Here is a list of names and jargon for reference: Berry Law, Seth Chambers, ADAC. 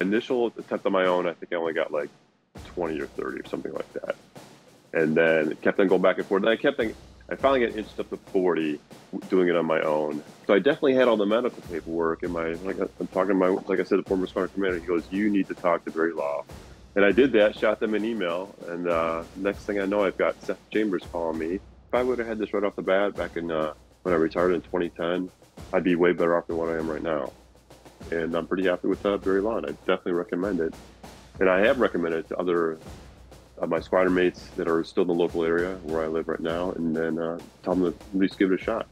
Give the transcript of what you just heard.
initial attempt on my own, I think I only got like 20 or 30 or something like that. And then it kept on going back and forth. And I finally got inched up to 40 doing it on my own. So I definitely had all the medical paperwork. And I'm talking to my, like I said, the former sergeant commander, he goes, you need to talk to Berry Law. And I did that, shot them an email. And next thing I know, I've got Seth Chambers calling me. If I would have had this right off the bat back in when I retired in 2010, I'd be way better off than what I am right now. And I'm pretty happy with Berry Law. I definitely recommend it. And I have recommended it to other my squadron mates that are still in the local area where I live right now, and then tell them to at least give it a shot.